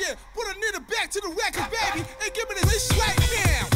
Yeah, put a nigga back to the record, baby, and give me this right now.